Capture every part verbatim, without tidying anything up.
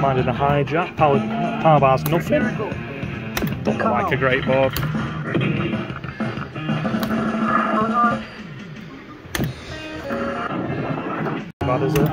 Minded a high jack, power, power bar's nothing. Look like a great board. Bad as it.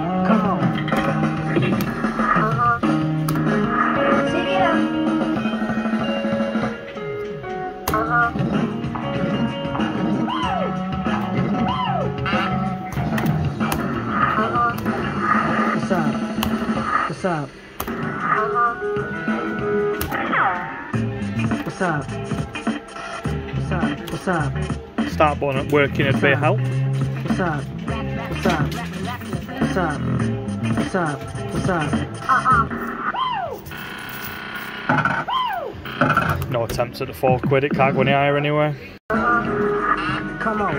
What's up? What's up? What's up? What's up? Start button working at bit help. What's up? What's up? What's up? What's up? What's up? Uh-huh. No attempts at the four quid, it can't go any higher anyway. Uh-huh. Come on.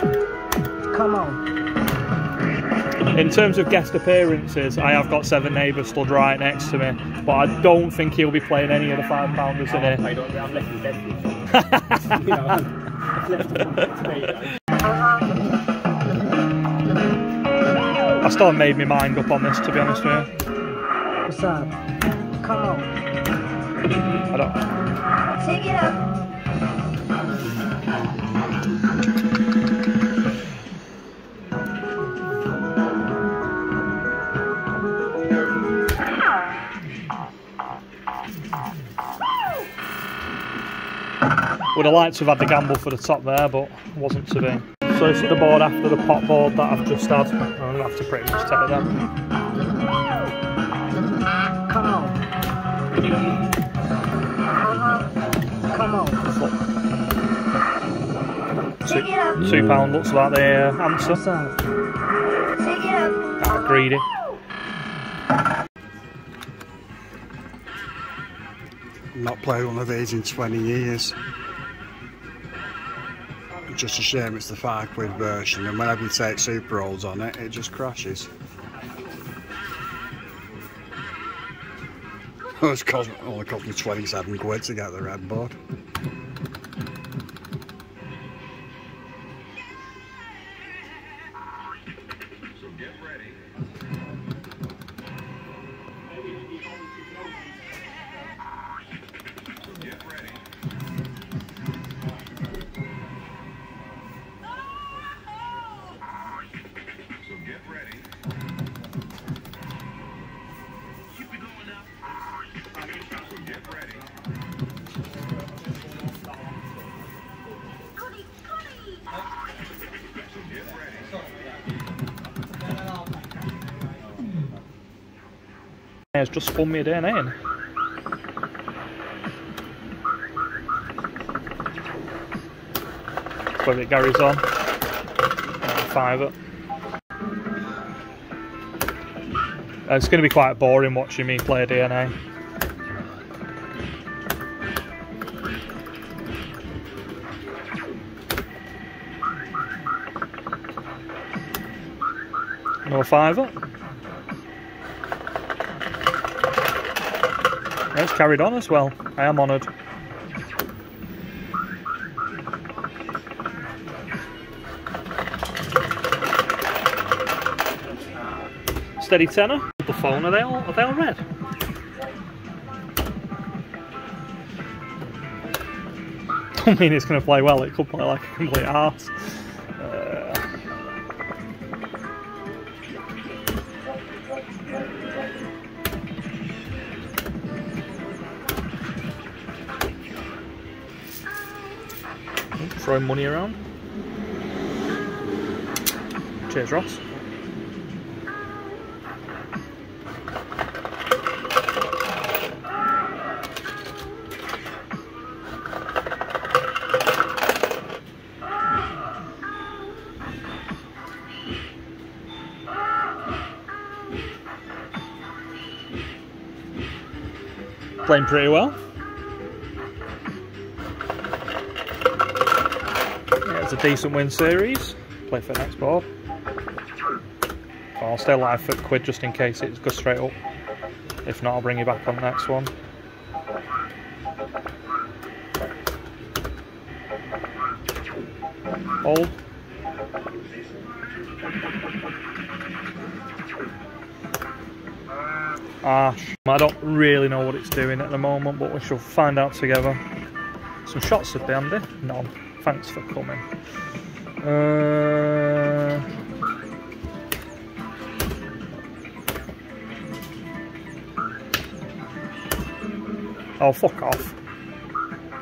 Uh-huh. Come on. In terms of guest appearances, I have got Seven Neighbours stood right next to me, but I don't think he'll be playing any of the five pounders in here. I don't, I'm left with them. You know, I've left with them. I still haven't made my mind up on this, to be honest with you. What's up? Come on. I don't. Take it up. Would have liked to have had the gamble for the top there, but wasn't to be. So it's the board after the pot board that I've just had. I'm going to have to pretty much take it down. Come on. Come on. Two, two pound looks like the uh, answer. Ah, greedy. Not played one of these in twenty years. It's just a shame it's the five quid version, and whenever you take super rolls on it, it just crashes. It's cost, only cost me twenty-seven quid to get the red board. It's just spun me down in. Whether it Gary's on. Five up. It's going to be quite boring watching me play D N A. Another five up. It's carried on as well. I am honoured. Steady tenner. The phone, are they all are they all red? Don't mean it's gonna play well, it could play like a complete arse. throwing money around. Cheers, Ross. Playing pretty well. Yeah, it's a decent win series. Play for the next board. I'll stay live for a quid just in case it goes straight up. If not, I'll bring you back on the next one. Hold. Ah, I don't really know what it's doing at the moment, but we shall find out together. Some shots would be handy. No, thanks for coming. Uh... Oh, fuck off.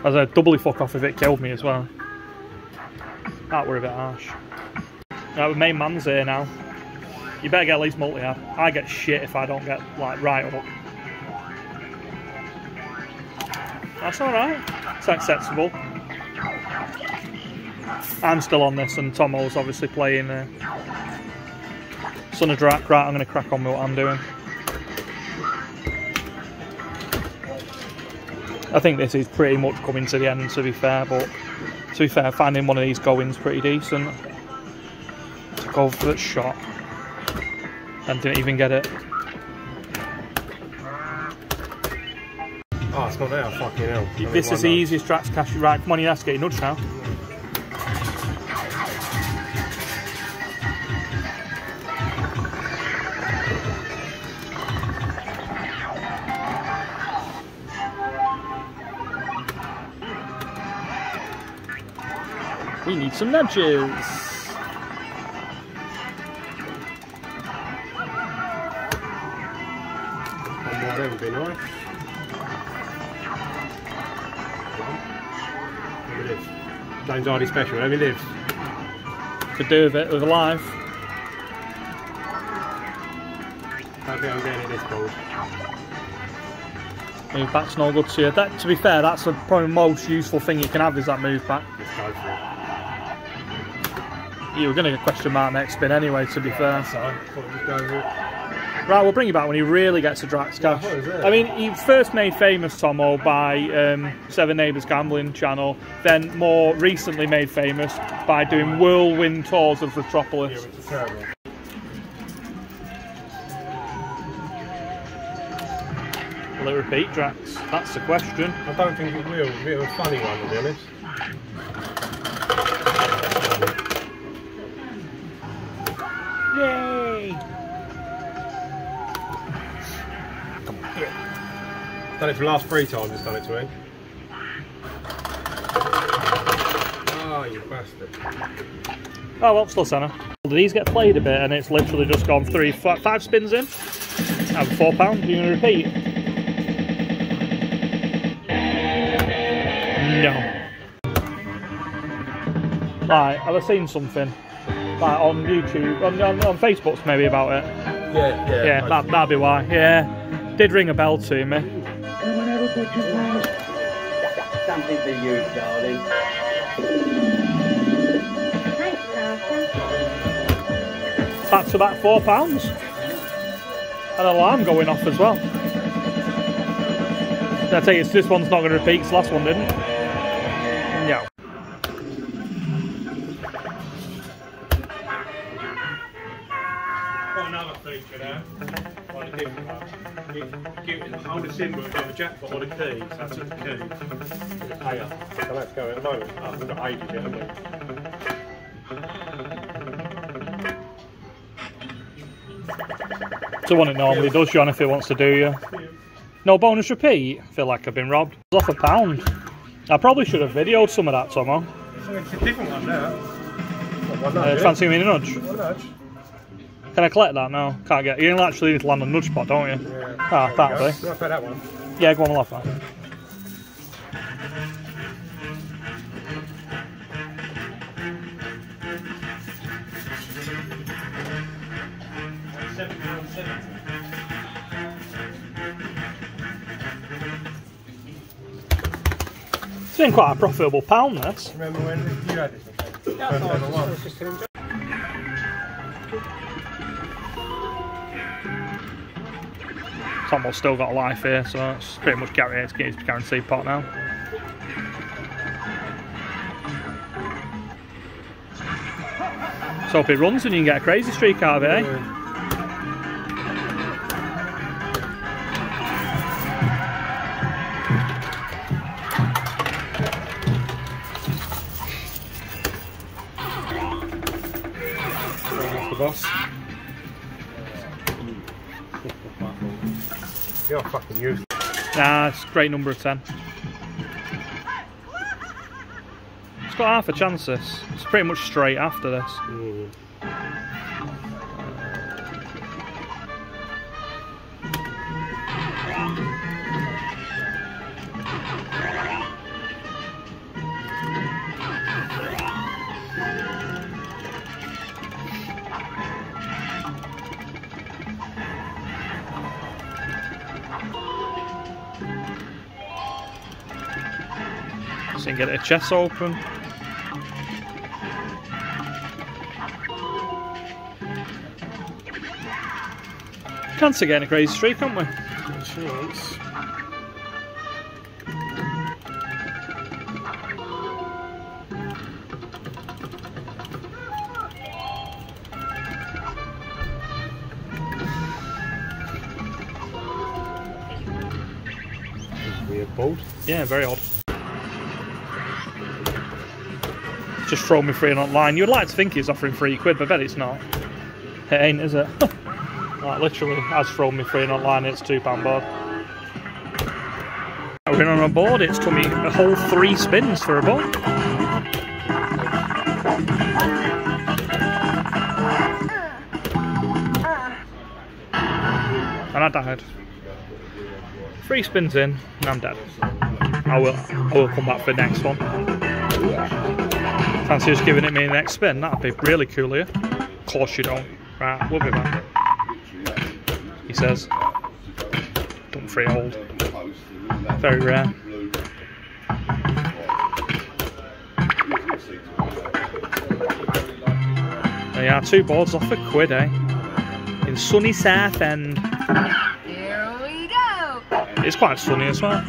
As I doubly fuck off if it killed me as well. That were a bit harsh. Right, main man's here now. You better get at least multi up. I get shit if I don't get like right up. That's alright. It's acceptable. I'm still on this and Tommo's obviously playing uh, Son of Drac. Right, I'm going to crack on with what I'm doing. I think this is pretty much coming to the end, to be fair, but to be fair, finding one of these go-ins pretty decent. Took over for that shot. And didn't even get it. Oh, it's not there, fucking hell. I mean, this is the easiest track to cash you right. Come on, you have to get your nudge now. We need some nudges. That would be nice. Whoever lives. James Hardy special, whoever lives. Could do with it, with a life. I don't think I'm getting it this ball. Move back's no good to you. That, to be fair, that's the probably most useful thing you can have is that move back. Let's go for it. You were going to get a question mark next spin anyway, to be yeah, fair. So I thought we'd go with it. Right, we'll bring you back when he really gets a Drax cash. Yeah, I mean, he first made famous Tommo by um, seven neighbours Gambling Channel, then more recently made famous by doing whirlwind tours of Retropolis. Yeah, which is terrible. Will it repeat, Drax? That's the question. I don't think it will. It's a bit of a funny one, to be honest. Done it for the last three times, it's done it to me. Oh, you bastard. Oh, well, still center. These get played a bit, and it's literally just gone three, five spins in. And four pounds, you're going to repeat. No. Right, have I seen something? Like on YouTube, on, on, on Facebook's maybe about it? Yeah, yeah. Yeah, that, that'd be why, yeah. Did ring a bell to me. Something for you, darling. Back to back four pounds. An alarm going off as well. I tell you, this one's not going to repeat. Cause last one didn't. No. Got another feature there. On a different one. You give it the whole symbol of a jackpot or the keys, that's what the keys. Hey, so let's go at the moment. Oh, we've got ages yet, haven't we? It's the one it normally does, John, if it wants to do you. No bonus repeat? I feel like I've been robbed. It's off a pound. I probably should have videoed some of that, Tommo. It's a different one now. Well, uh, fancy me in a nudge? Well, nudge. Can I collect that? No, can't get it. You actually need to land on nudge pot, don't you? Yeah. Ah, that'll be. Can I play that one? Yeah, go on, we'll have that. been quite a profitable pound, this. Remember when you had it? That's Tommo's still got a life here, so it's pretty much guaranteed, it's guaranteed pot now. So if it runs, and you can get a crazy streak out of it, eh? Off the boss. You're fucking useless. Nah, it's a great number of ten. It's got half a chance, this. It's pretty much straight after this. Mm. So you can get the chest open. Chance of getting a crazy streak, haven't we? Chance. Weird bolt. Yeah, very odd. Just throw me free and online. You'd like to think he's offering three quid, but I bet it's not. It ain't, is it? Like, literally, has thrown me free and online, it's two pound board. We're in on a board, it's took me a whole three spins for a board. And I died. Three spins in, and I'm dead. I will, I will come back for the next one. Fancy just giving it me the next spin, that'd be really cool here. Of course you don't. Right, we'll be back. He says, don't freehold. Very rare. There you are, two boards off a quid, eh? In sunny Southend. Here we go! It's quite sunny as well.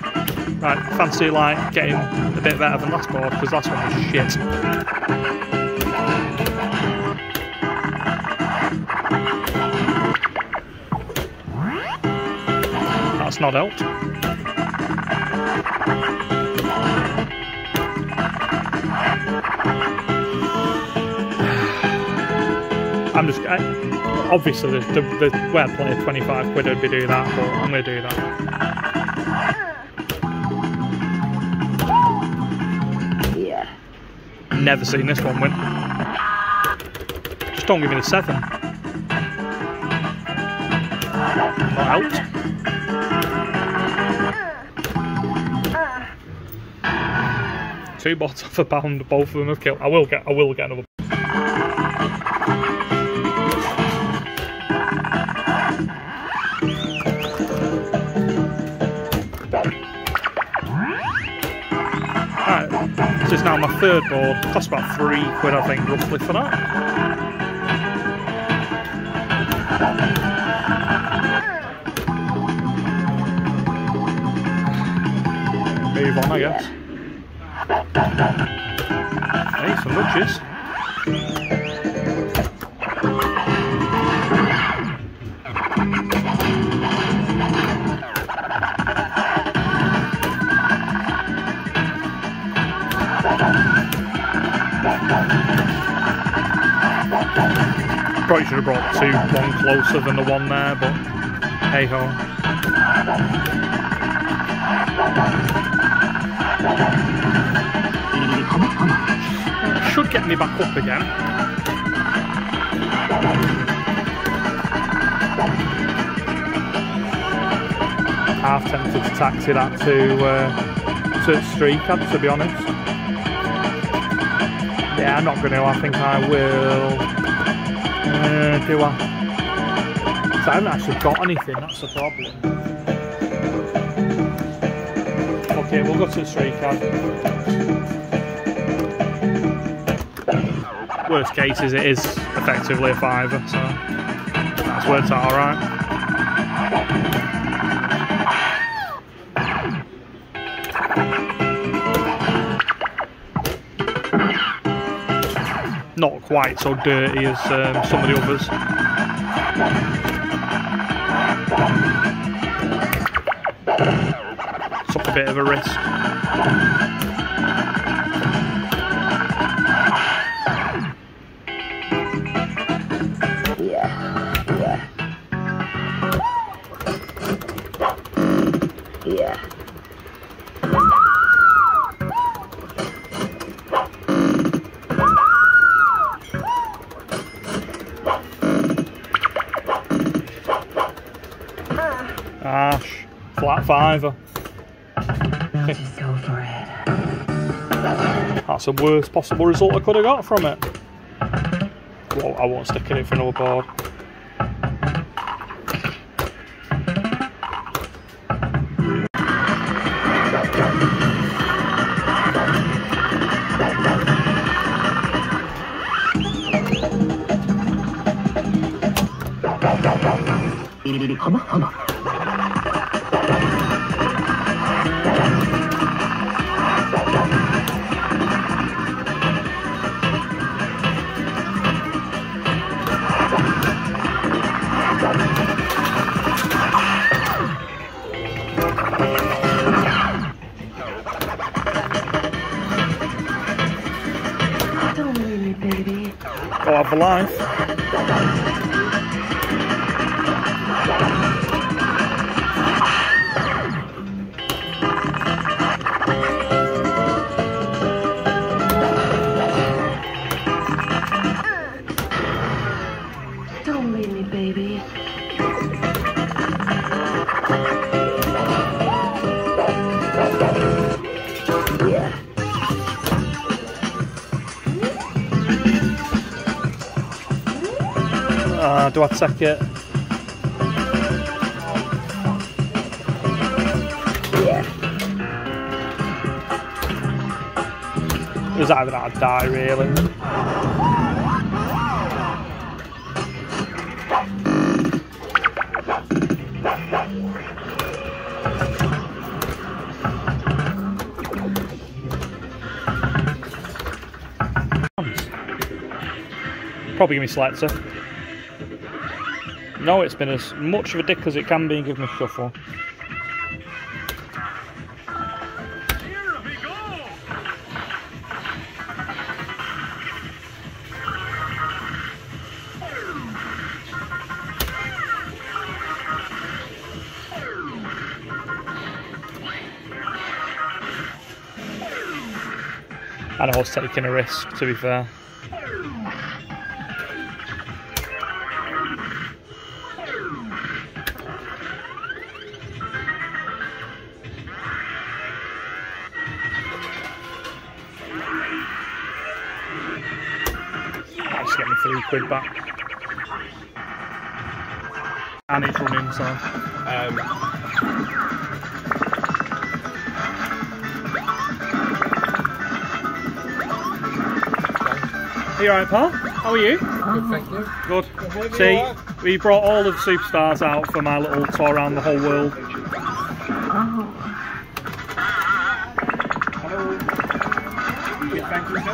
Right, fancy like getting a bit better than last board, because last one was shit. That's not out. I'm just I, obviously the, the, the where I play twenty-five quid would be doing that, but I'm gonna do that. Yeah. Never seen this one win. Just don't give me the seven. Not out. Two bots off a pound, both of them have killed. I will get I will get another. Alright, this is now my third board. Cost about three quid I think roughly for that. Move on I guess. Hey, some lunches. Probably should have brought two, one closer than the one there, but hey ho. Should get me back up again. Half tempted to taxi that to uh, to streak, to be honest. Yeah, I'm not going to. I think I will. Uh, do I? So I haven't actually got anything. That's the problem. Okay, we'll go to the straight cab. Worst case is it is effectively a fiver, so that's worked out alright. Not quite so dirty as um, some of the others. Took a bit of a risk. Yeah. Yeah. Yeah. Ash, flat fiver. That's the worst possible result I could have got from it. Well, I won't stick in it for another board. Come on, come on. Oh, I've alive. Don't leave me, baby. Uh, do I take it? Yeah. It was either that or die, really. Probably give me selector. No, it's been as much of a dick as it can be and give me a shuffle. Here we go. And I was taking a risk, to be fair. Three quid back. And it's running, so. Um. Are you alright, pal? How are you? Good, thank you. Good. Good. See, right? We brought all of the superstars out for my little tour around the whole world. Oh. Hello. Thank you, sir.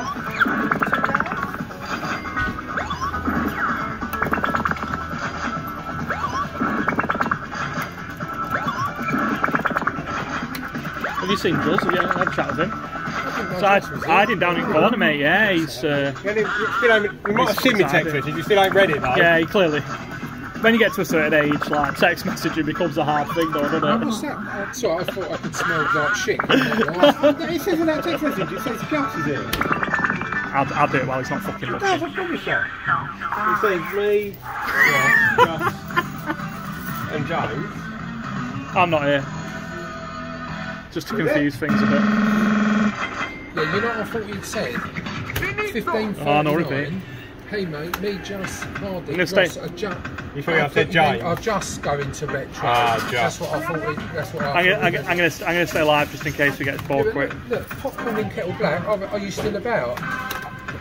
Have you seen Jules? Have you had a chat with him? So I, I did down in Corner, mate, yeah, he's... Uh, yeah, you, still you might have seen me text message, you still ain't read it, though. Yeah, clearly. When you get to a certain age, like, text messaging becomes a hard thing, though, doesn't it? What was that? That's what I thought I could smell like shit. It says in that text message, it says gas is here. I'll, I'll do it while it's not fucking looking. No, I promise you. It says me, Ross, and Jones. I'm not here. Just to confuse things a bit. Yeah, you know what I thought you'd said? fifteen forty-nine. Oh, no, repeat. Hey mate, me just Hardy. You thought I said Jay? I'm just going to Retro. Ah, that's what I thought. We, that's what I. I'm going I'm to stay alive just in case we get bored quick. Look, look, popcorn and kettle black. Are, are you still about?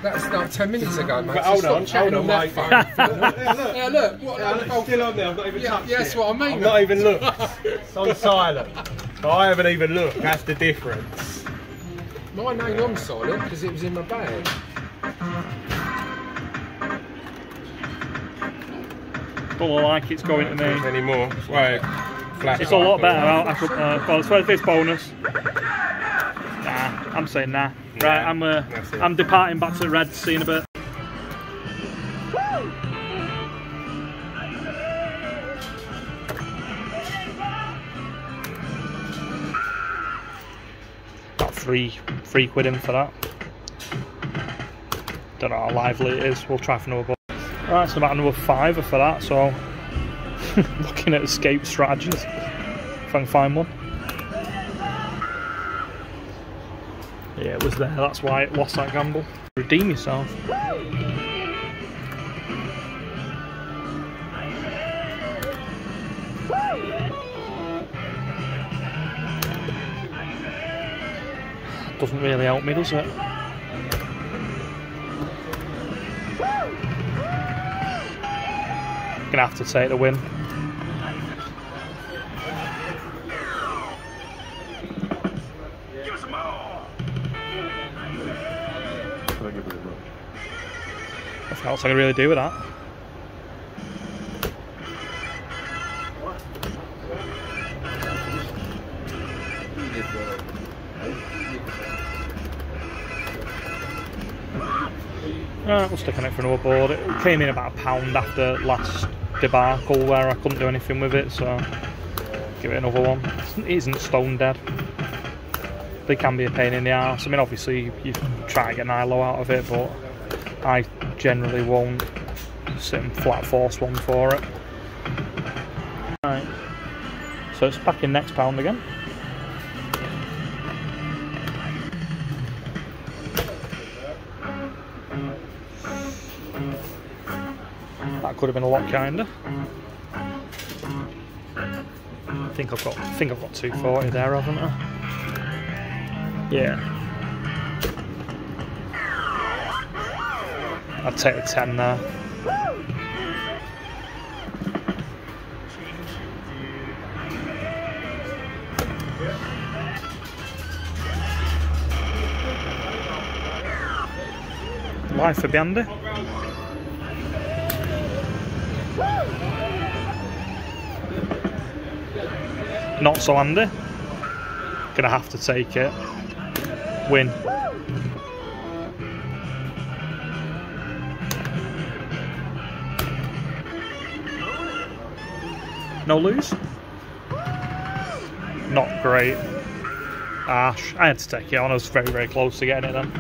That's like ten minutes ago, mate. But hold so on, hold on, on mate. Phone. yeah, look. Yeah, look. What? Yeah, look, still on there. I've not even yeah, touched yeah, it. That's what I mean. I've not even looked. It's on silent. I haven't even looked. That's the difference. Mine ain't on silent because it was in my bag. Don't look like it's going to me anymore. Right, flat. It's a lot better. I could, uh, well, it's worth this bonus. Nah, I'm saying nah. Right, yeah, I'm uh, I'm departing back to the red scene a bit. Got three three quid in for that. Don't know how lively it is. We'll try for another ball. Right, it's about another fiver for that, so looking at escape strategies, if I can find one. Yeah, it was there, that's why it lost that gamble. Redeem yourself. Doesn't really help me, does it? Gonna have to take the win. Nothing else I can really do with that. Right, we'll stick on it for another board. It came in about a pound after last debacle where I couldn't do anything with it, so give it another one. It isn't stone dead. They can be a pain in the arse. I mean, obviously you try to get an I L O out of it, but I generally won't sit and flat force one for it. Right, so it's back in next pound again. That could have been a lot kinder. I think I've got, I think I've got two forty there, haven't I? Yeah. I'd take the ten there. Life for Bandy. Not so handy. Gonna have to take it. Win. No lose. Not great. Ash. I had to take it on. I was very, very close to getting it then.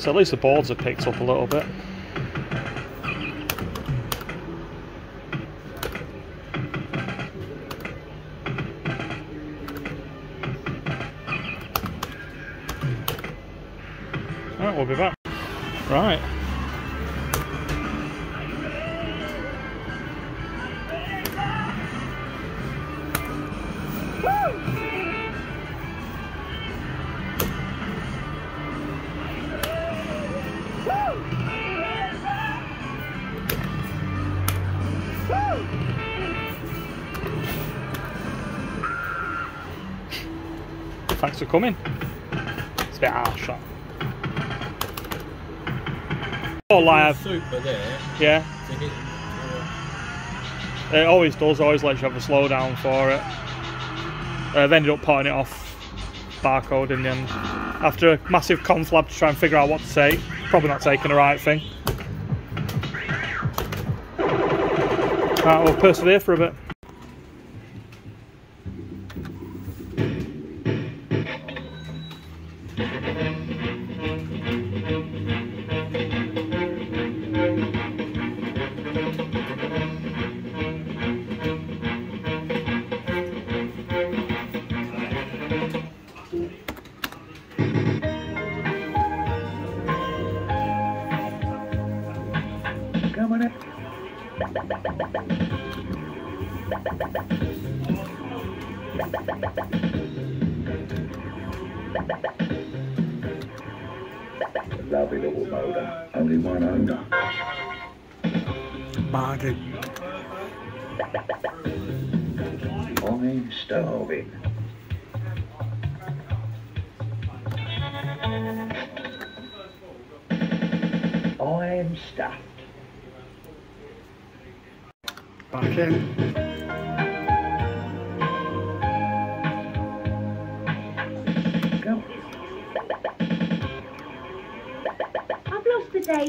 So at least the boards have picked up a little bit. Right, we'll be back. Right. Thanks for coming. It's a bit harsh, that. Oh, live. Super there. Yeah. It always does, always lets you have a slowdown for it. I've uh, ended up potting it off barcode in the end. After a massive conflab to try and figure out what to take, probably not taking the right thing. Right, we'll persevere for a bit. Lovely little motor, only one owner. Bargain. I'm starving. I'm stuffed. Back in.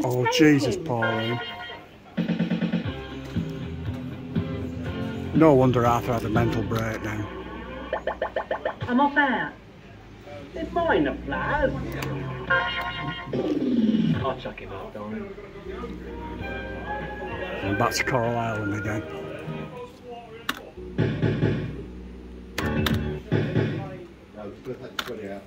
Oh, Jesus, Pauline. No wonder Arthur had a mental breakdown. I'm off out. They've mine a flat. I'll chuck him out, darling. I'm back to Coral Island again. No, that's good, yeah.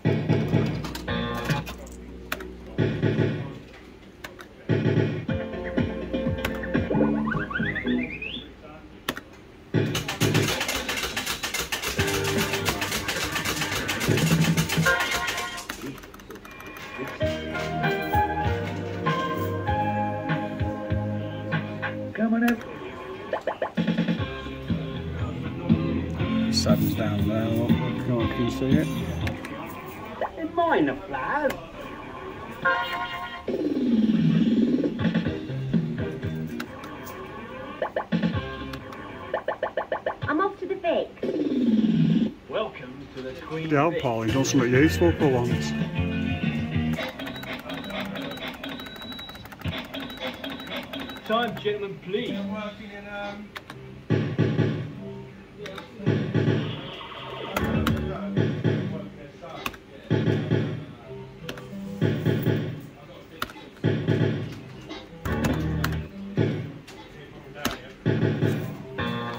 Seven's down there, look, no one can see it. They're mine, the flowers. I'm off to the Vic. Welcome to the Queen. Yeah, Pauline, done something useful for once. Time, gentlemen, please. You're working in, um...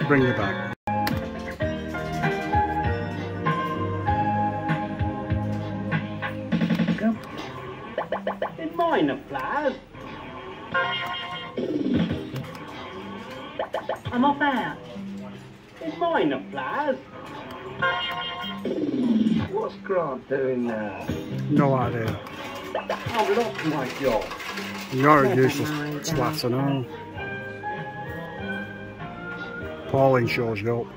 Bring it back. Go. It's mine, the flowers. I'm off out. It's mine, the flowers. What's Grant doing now? No idea. I've lost my job. You're a useless twat and all. Pauline shows you up.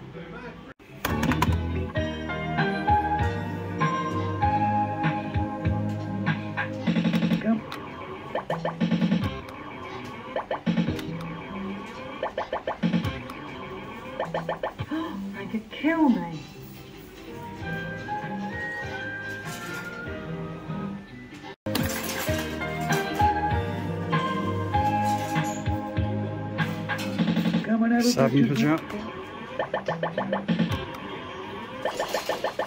Go. They could kill me. Seven percent.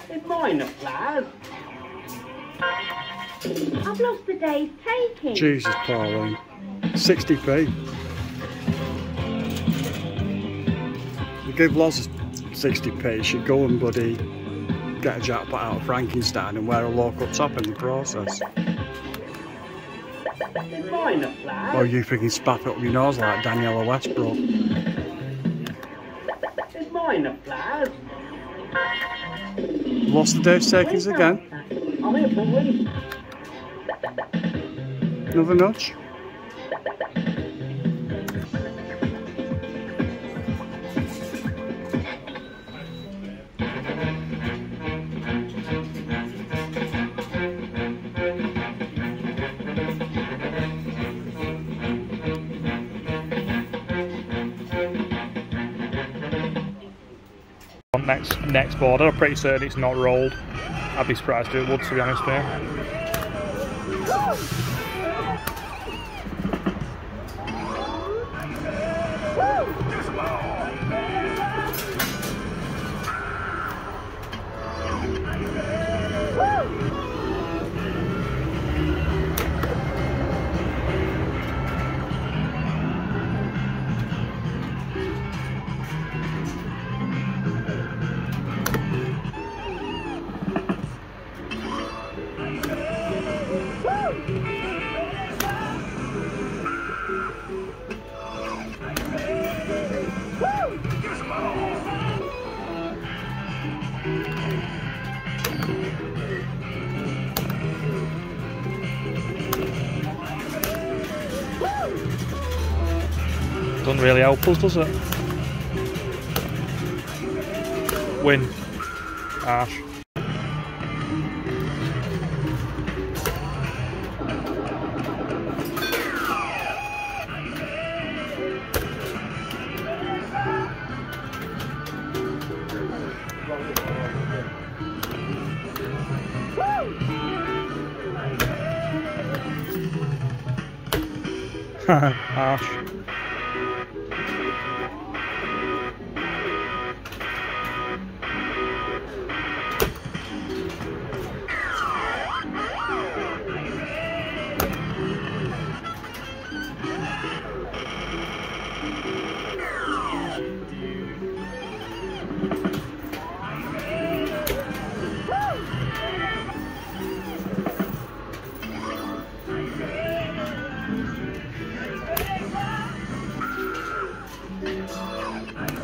It's mine, the flowers. I've lost the day's taking. Jesus, Pauline. sixty p. You give Loz sixty p, she'd go and bloody get a jackpot out of Frankenstein and wear a lock-up top in the process. It's mine, the flowers. Or you freaking spat up your nose like Daniela Westbrook. Lost the day's takings again. Another nudge. Next next border, I'm pretty certain it's not rolled. I'd be surprised if it would, to be honest with you. doesn't really help us, does it? Win. Ash. Ash.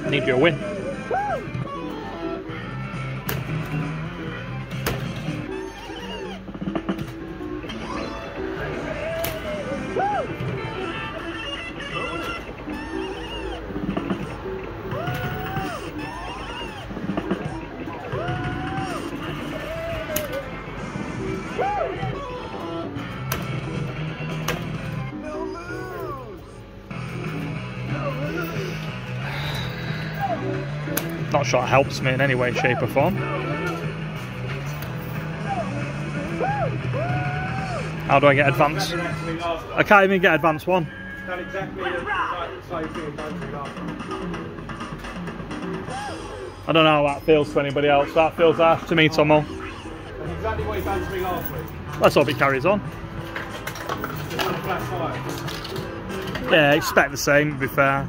Need your win. Not sure it helps me in any way, shape or form. How do I get advance? I can't even get advance one. I don't know how that feels to anybody else. That feels harsh to me, Tommo. Let's hope it carries on. Yeah, expect the same, to be fair.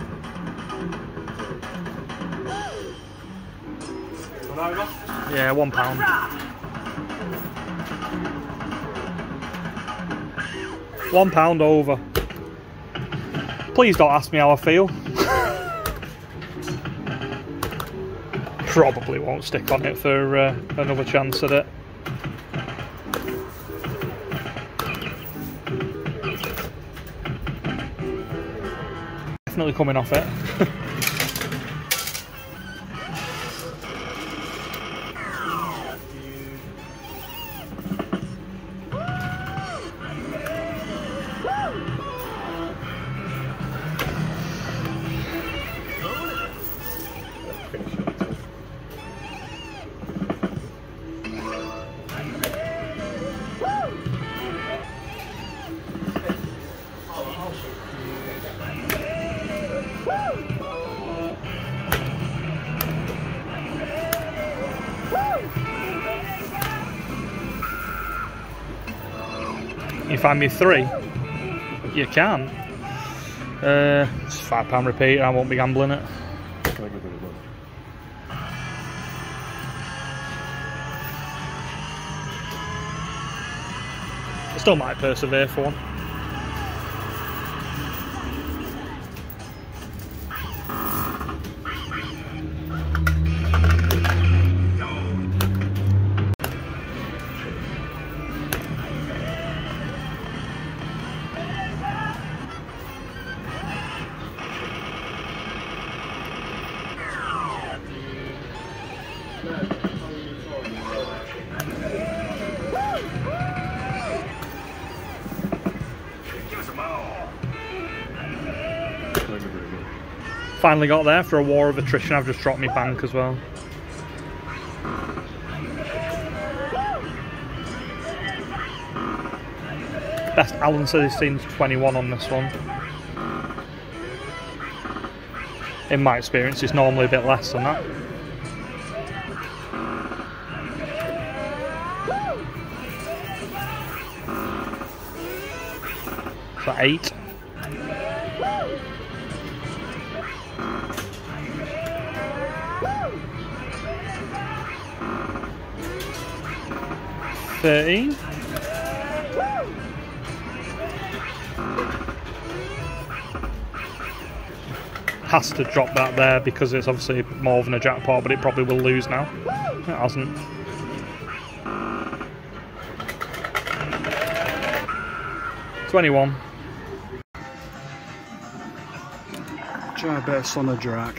Yeah, one pound. One pound over. Please don't ask me how I feel. Probably won't stick on it for uh, another chance at it. Definitely coming off it. You find me three? You can. Uh, it's five pound repeat. I won't be gambling it. I still might persevere for one. Finally got there for a war of attrition. I've just dropped my bank as well. Best Alan says he's seen twenty-one on this one. In my experience, it's normally a bit less than that. Is that eight? thirteen. Has to drop that there because it's obviously more than a jackpot, but it probably will lose now. It hasn't. twenty-one. Try a bit of Sonodrac.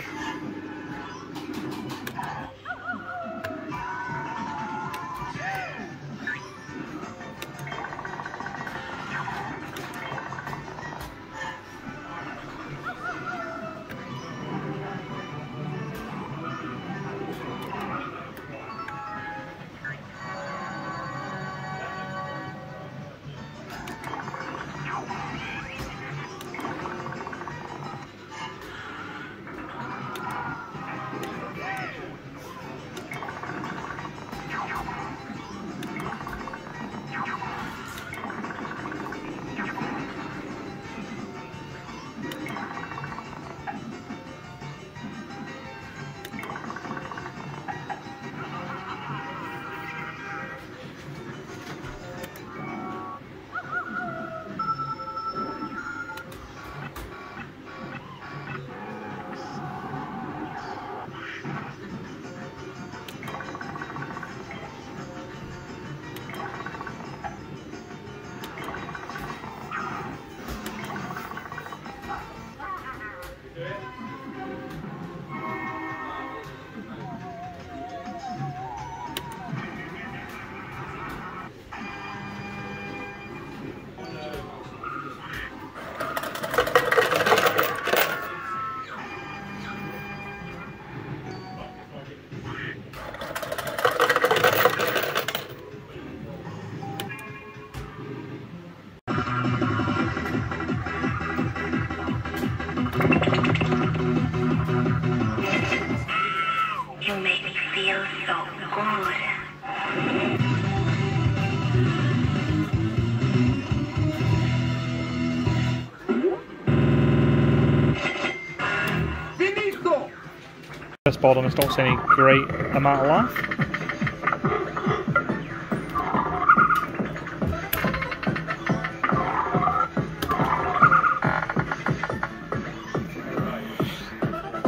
Board on this, don't see any great amount of life.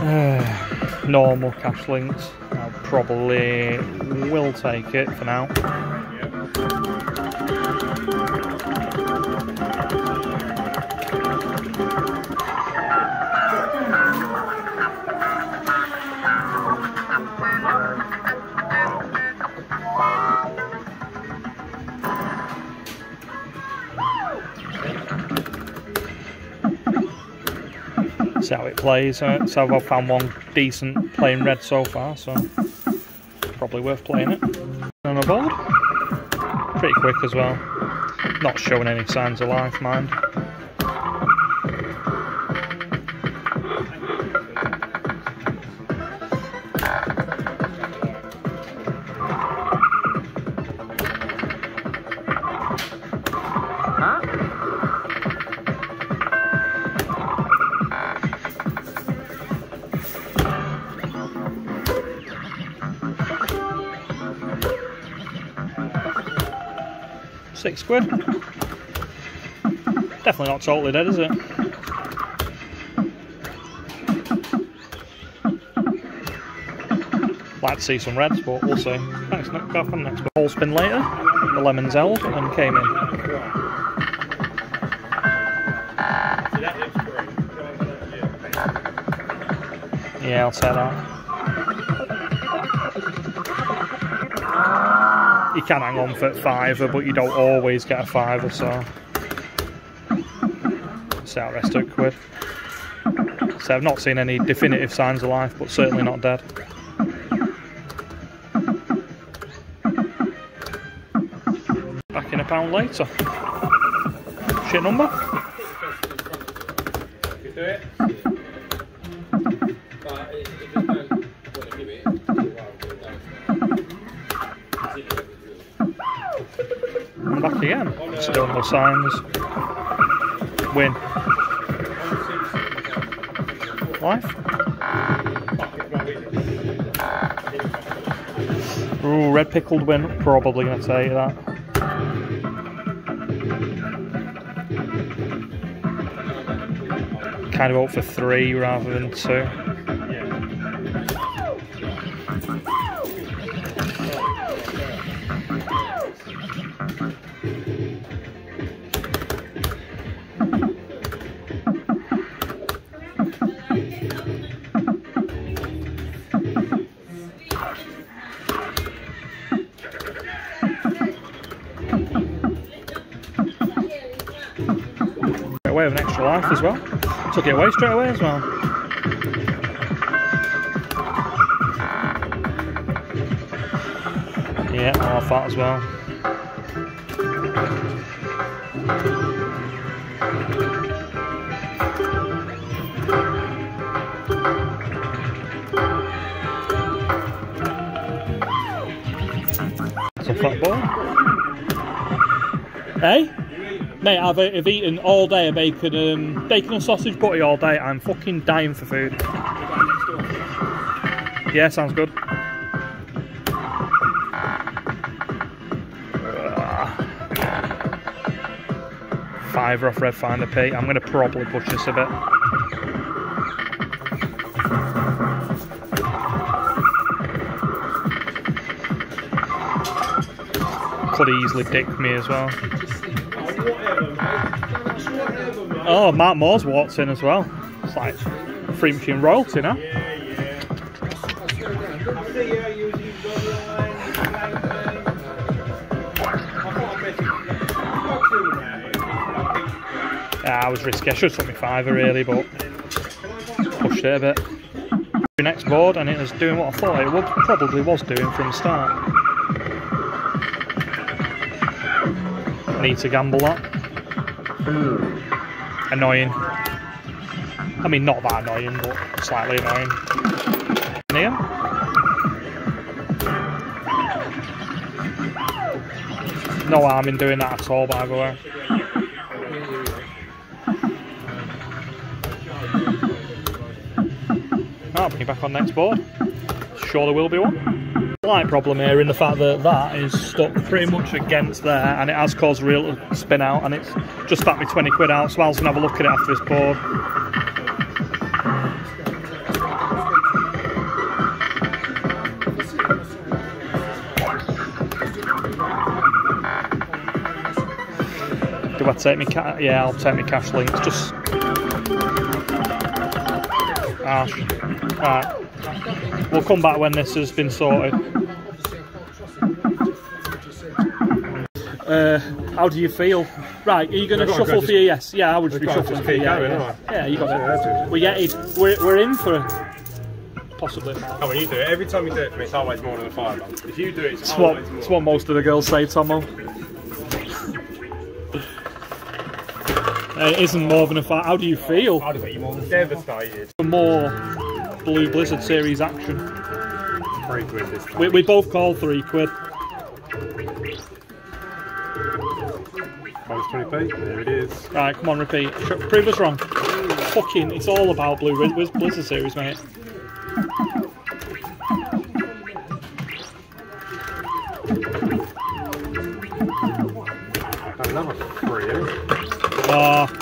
Uh, normal cash links, I probably will take it for now. See how it plays. Uh, so I've found one decent playing red so far, so probably worth playing it. On a board, pretty quick as well. Not showing any signs of life, mind. Six quid. Definitely not totally dead, is it? Like to see some reds, but we'll see. Thanks, Nick. Go for the next ball spin later. The lemons held and came in. Yeah, I'll take that. You can hang on for a fiver, but you don't always get a fiver, so. See how rest of quid. So I've not seen any definitive signs of life, but certainly not dead. Back in a pound later. Shit number. You do it. Again, still no signs. Win. Life. Ooh, red pickled win. Probably gonna take that. Kind of hope for three rather than two. away with an extra life as well. Took it away straight away as well. Yeah, half that as well. That's a flat ball. Hey? Mate, I've, I've eaten all day a bacon, um, bacon and sausage butty all day. I'm fucking dying for food. Yeah, sounds good. Fiver off Red Finder P. I'm going to probably push this a bit. Could easily dick me as well. Oh, Mark Moore's walked in as well. It's like free machine royalty now. Yeah, yeah. Ah, I was risky. I should have took my fiver really, but pushed it a bit. The next board, and it was doing what I thought it would, probably was doing from the start. Need to gamble that. Ooh. Annoying. I mean, not that annoying, but slightly annoying. Near. No harm in doing that at all, by the way. I'll bring you back on next board. Sure there will be one. Slight problem here in the fact that that is stuck pretty much against there, and it has caused a real spin out, and it's just backed me twenty quid out, so I'll have a look at it after this board. Do I take me cash? Yeah, I'll take me cash links, just... Ash. Alright. We'll come back when this has been sorted. Uh, how do you feel? Right, are you going to shuffle for your yes? Yeah, I would be shuffling for your yes. Yeah, you got it. Well, yeah, we're, we're in for a... possibly. Oh, when you do it, every time you do it for me, it's always more than a five. If you do it, it's always more. It's what most of the girls say, Tommo. It isn't more than a five. How do you feel? I'd have been more than devastated. More... Blue Blizzard series action. Three quid this time. We, we both called three quid. twenty p. There it is. Right, come on, repeat. Prove us wrong. Fucking, it's all about Blue Blizzard series, mate. Another three. Ah. Uh,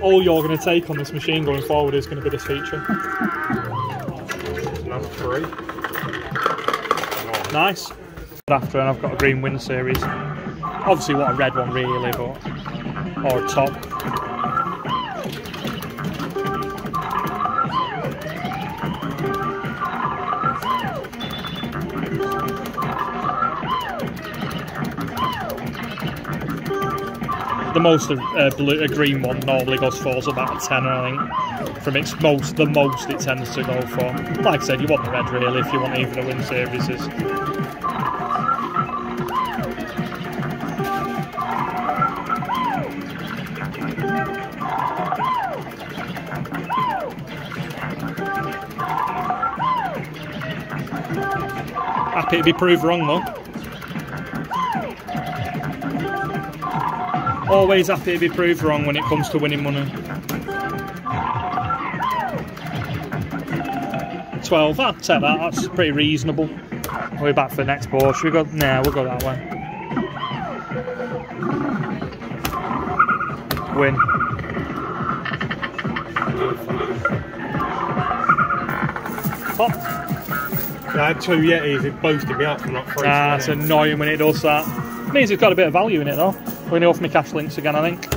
all you're going to take on this machine going forward is going to be this feature. Number three. One. Nice. After, and I've got a green win series. Obviously, what a red one really, but or a top. The most uh, blue, a green one normally goes for is about a ten, I think. From its most, the most it tends to go for. Like I said, you want the red really if you want even a win series. Happy to be proved wrong though. Always happy to be proved wrong when it comes to winning money. twelve, I'll take that, that's pretty reasonable. We're back for the next board, should we go? Nah, we'll go that way. Win. Pop. I had two Yetis, it boosted me up from that three. Ah, it's annoying when it does that. It means it's got a bit of value in it though. We're going to offer me cash links again, I think.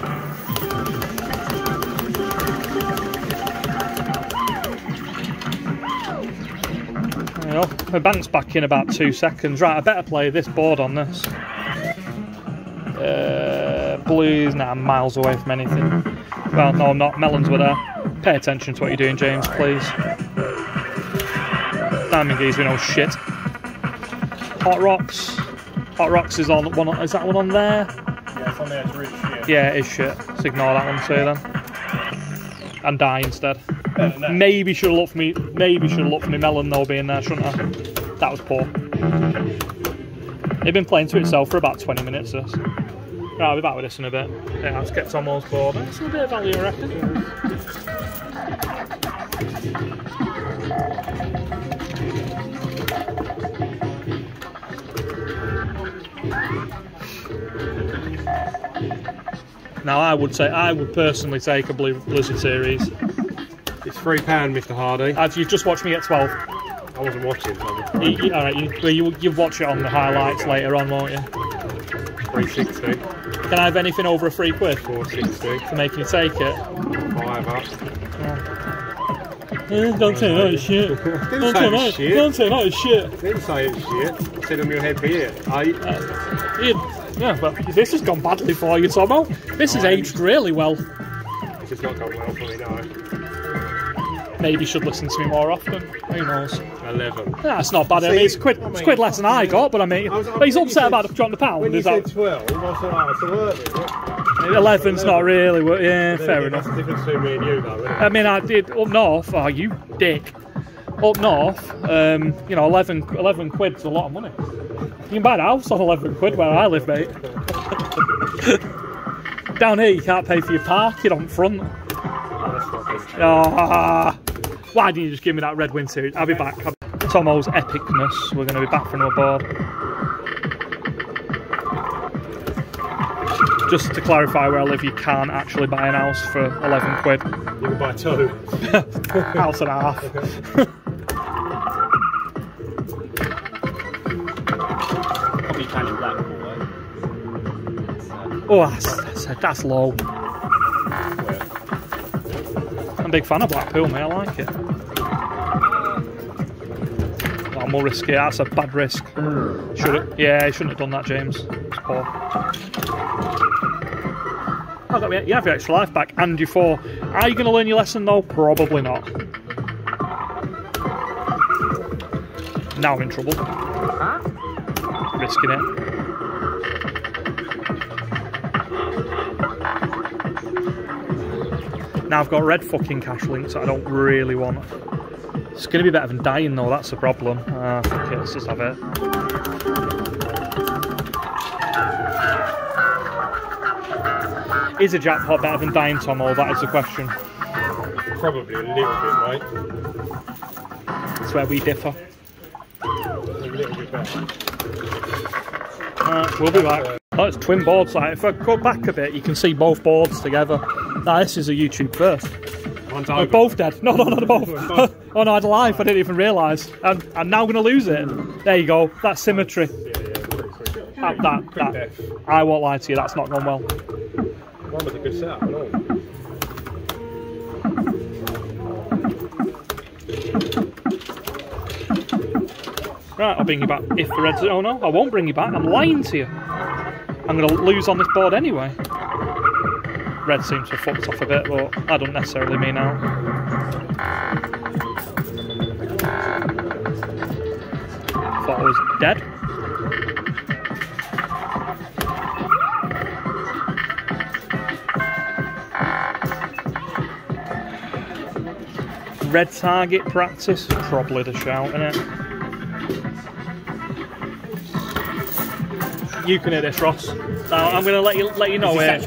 There we go. My bank's back in about two seconds. Right, I better play this board on this. Uh, blues. Nah, I'm miles away from anything. Well, no, I'm not. Melons were there. Pay attention to what you're doing, James, please. Diamond geese, we know shit. Hot rocks. Hot rocks is on one. Is that one on there? Yeah, it's on there. It's really shit. Yeah, it is shit. So ignore that one, say then. And die instead. Maybe should have looked for me. Maybe should have looked for me melon though, being there, shouldn't I? That was poor. They've been playing to itself for about twenty minutes. This. Right, I'll be back with this in a bit. Yeah, I've kept Tommo's board. It's a bit of value, I reckon. Now, I would say I would personally take a blue blizzard series. It's three pound, Mister Hardy. As you've just watched me get twelve. I wasn't watching. I was you, you, all right, you, you you watch it on the highlights later on, won't you? Three sixty. Can I have anything over a free quid? Four sixty. To make you take it. Five up. Yeah. Yeah, don't say that is shit. Don't say that shit. Don't say that is shit. Didn't say it's shit. I said on your head for you. I. Uh, Ian, yeah, but this has gone badly for you, Tommo. This has aged really well. This has not gone well for me, no. Maybe should listen to me more often. Who knows? Eleven. That's nah, not bad. See, I mean, it's quid, I mean, it's quid less than I got, but I mean, I was, I but he's upset said, about dropping the pound. When is you that? Said twelve, I said, oh, it's a worthy. Eleven's eleven. Not really. Yeah, fair again, enough. That's the difference between me and you, though, isn't it? I mean, I did up north. Oh, you dick! Up north, um, you know, eleven, eleven quid's a lot of money. You can buy a house on eleven quid where I live, mate. Down here, you can't pay for your parking on front. Ah. Oh, why didn't you just give me that red win series? I'll be back. Tommo's epicness. We're going to be back for another board. Just to clarify where I live, you can't actually buy an house for eleven quid. You can buy two. House and a half. Probably kind of black. Oh, that's, that's, that's low. Big fan of Blackpool, mate. I like it. That more risky. That's a bad risk. Should it? Yeah, he shouldn't have done that, James. It's poor. Oh, that be, you have your extra life back and your four. Are you going to learn your lesson though? Probably not. Now I'm in trouble. Huh? Risking it. Now I've got red fucking cash links that I don't really want. It's going to be better than dying though, that's the problem. Ah, uh, fuck it, let's just have it. Is a jackpot better than dying, Tommo? That is the question. Probably a little bit, mate. That's where we differ. A little bit better. Uh, we'll be back. Oh, it's twin boards. Like, if I go back a bit, you can see both boards together. Nah, this is a YouTube first. We're both dead. No, no, no, they're both. Oh no, I'd alive. I didn't even realise. I'm, I'm now going to lose it. There you go. That's symmetry. Yeah, yeah, quick, quick, quick. That, that, quick that. I won't lie to you. That's not gone well. That was a good setup, wasn't it? Right, I'll bring you back if the reds. Oh no, I won't bring you back. I'm lying to you. I'm going to lose on this board anyway. Red seems to have fucked off a bit, but that doesn't necessarily mean out. Thought I was dead. Red target practice, probably the shout, innit? You can hit this, Ross. Now, I'm going to let you let you know it.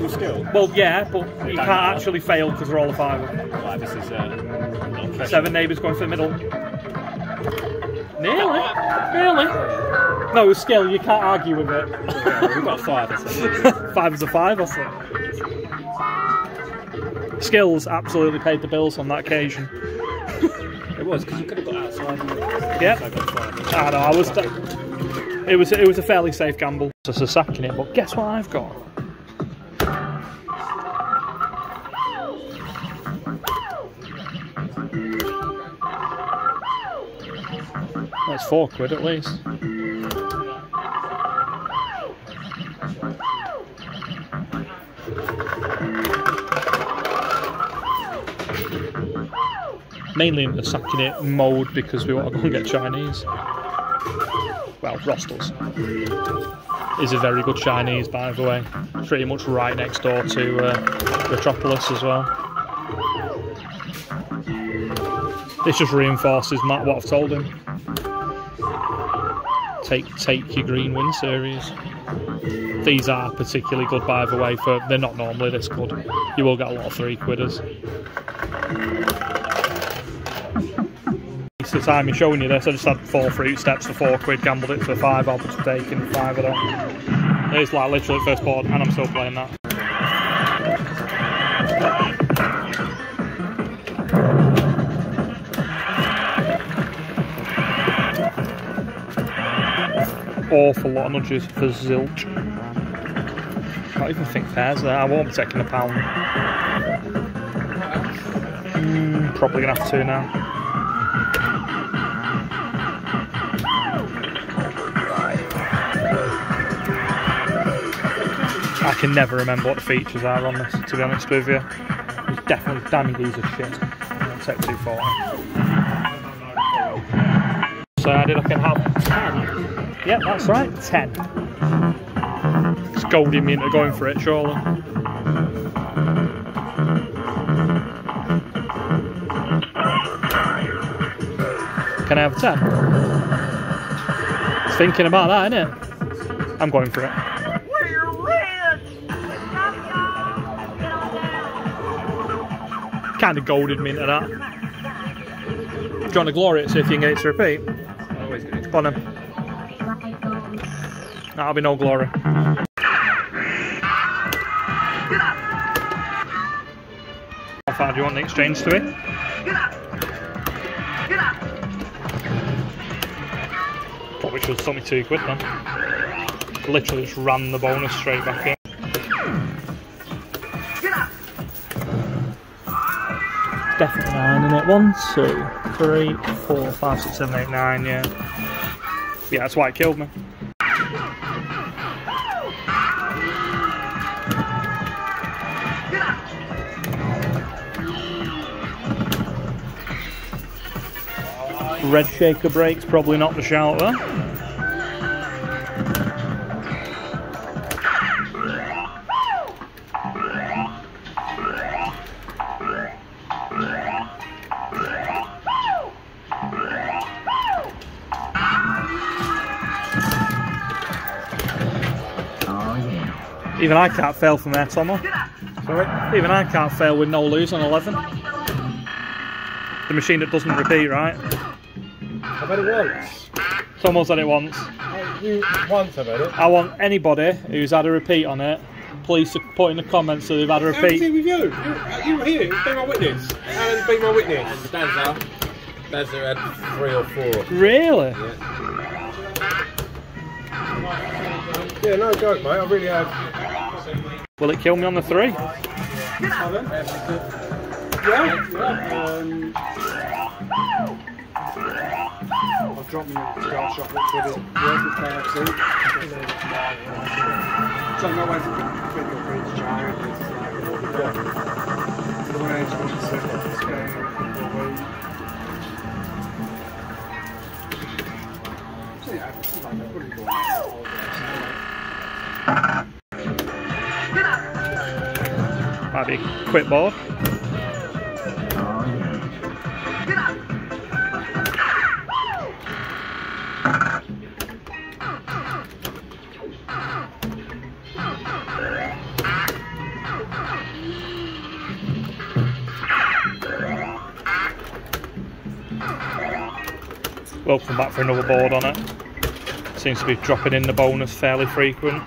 Well, yeah, but so you can't actually fail because they're all a fiver. Well, this is uh, seven neighbours going for the middle. Nearly, nearly. No, with skill, you can't argue with it. Yeah, we've got a fiver. Fiver's a fiver. So. Skills absolutely paid the bills on that occasion. It was because you could have got outside. Yeah. I know. I was. It was. It was a fairly safe gamble. Us are sacking it, but guess what I've got? That's four quid at least. mainly in the Sakinate mode because we want to go and get Chinese. Well, Rostles is a very good Chinese, by the way. Pretty much right next door to uh, Retropolis as well. This just reinforces Matt what I've told him. Take take your Green Win series. These are particularly good, by the way. For they're not normally this good. You will get a lot of three quidders. It's the time you're showing you this. I just had four fruit steps for four quid, gambled it for five, I'll just take in five of that. It's like literally first board, and I'm still playing that. Awful lot of nudges for zilch. Not even think pairs there. I won't be taking a pound. Mm, probably gonna have to now. I can never remember what the features are on this, to be honest with you. There's definitely damn these are shit. I'm gonna take too far. So I did. I can have. Yeah, that's right, ten. It's goading me into going for it, surely. Can I have a ten? Thinking about that, isn't it? I'm going for it. Kind of goaded me into that. Do you want to glory it, see if you can get it to repeat? Always going to. Go on then. That'll be no glory. How far do you want the exchange to be? Probably should have sold me two quid then. Literally just ran the bonus straight back in. Definitely nine in it. One, two, three, four, five, six, seven, eight, nine, yeah. Yeah, that's why it killed me. Red shaker breaks, probably not the shout there. Even I can't fail from there, Tommo. Sorry. Even I can't fail with no lose on eleven. The machine that doesn't repeat, right? I've had it once. Someone's had it once. Oh, you once I've had it. I want anybody who's had a repeat on it, please put in the comments that they've had a repeat. I was here with you. You, you were here. Be my witness. Alan's been my witness. Danza. Danza had three or four. Really? Yeah. Yeah, no joke, mate. I really have. Will it kill me on the three? Yeah. Um, I've dropped my cigar shop with it. Work with K F C. So I'm not waiting for your fridge giant. It's the way I just want to sit on this game. So yeah, it's like I wouldn't go on. Might be a quick ball. We'll come back for another board on it. Seems to be dropping in the bonus fairly frequent.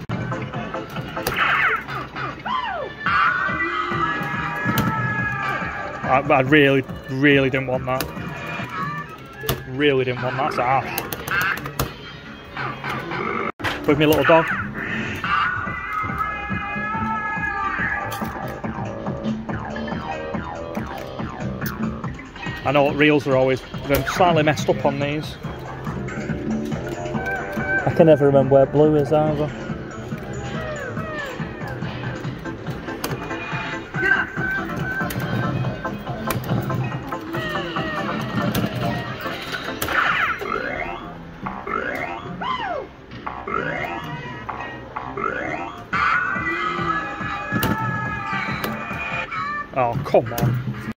I, I really, really didn't want that. Really didn't want that, that's harsh. With me little dog. I know what reels are always. I'm slightly messed up on these. I can never remember where blue is either. Oh, come on.